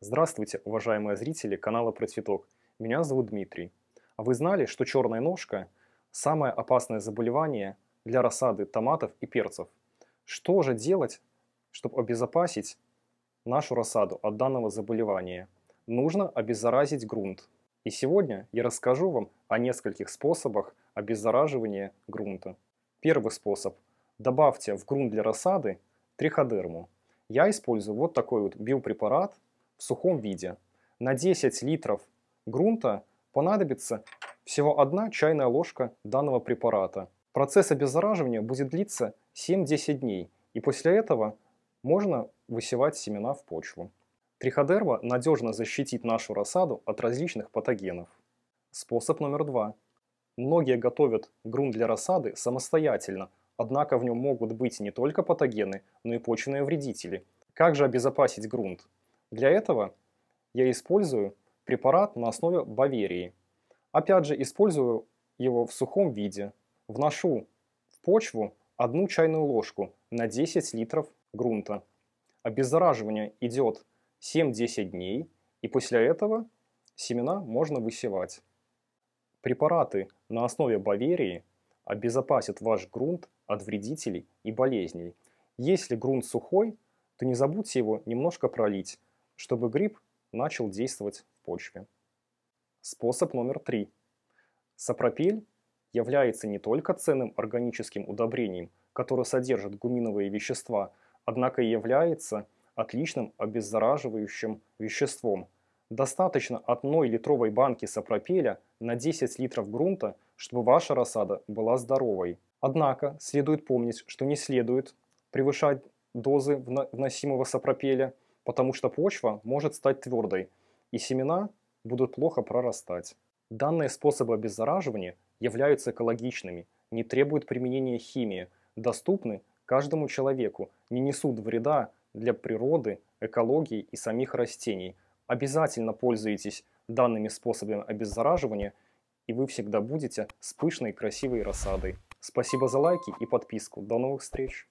Здравствуйте, уважаемые зрители канала Процветок. Меня зовут Дмитрий. А вы знали, что черная ножка – самое опасное заболевание для рассады томатов и перцев? Что же делать, чтобы обезопасить нашу рассаду от данного заболевания? Нужно обеззаразить грунт. И сегодня я расскажу вам о нескольких способах обеззараживания грунта. Первый способ. Добавьте в грунт для рассады триходерму. Я использую вот такой вот биопрепарат в сухом виде. На 10 литров грунта понадобится всего 1 чайная ложка данного препарата. Процесс обеззараживания будет длиться 7-10 дней, и после этого можно высевать семена в почву. Триходерма надежно защитит нашу рассаду от различных патогенов. Способ номер 2. Многие готовят грунт для рассады самостоятельно, однако в нем могут быть не только патогены, но и почвенные вредители. Как же обезопасить грунт? Для этого я использую препарат на основе боверии. Опять же, использую его в сухом виде. Вношу в почву 1 чайную ложку на 10 литров грунта. Обеззараживание идет 7-10 дней, и после этого семена можно высевать. Препараты на основе боверии обезопасят ваш грунт от вредителей и болезней. Если грунт сухой, то не забудьте его немножко пролить, чтобы гриб начал действовать в почве. Способ номер 3. Сапропель является не только ценным органическим удобрением, которое содержит гуминовые вещества, однако и является отличным обеззараживающим веществом. Достаточно 1 литровой банки сапропеля на 10 литров грунта, чтобы ваша рассада была здоровой. Однако следует помнить, что не следует превышать дозы вносимого сапропеля, потому что почва может стать твердой, и семена будут плохо прорастать. Данные способы обеззараживания являются экологичными, не требуют применения химии, доступны каждому человеку, не несут вреда для природы, экологии и самих растений. Обязательно пользуйтесь данными способами обеззараживания, и вы всегда будете с пышной и красивой рассадой. Спасибо за лайки и подписку. До новых встреч!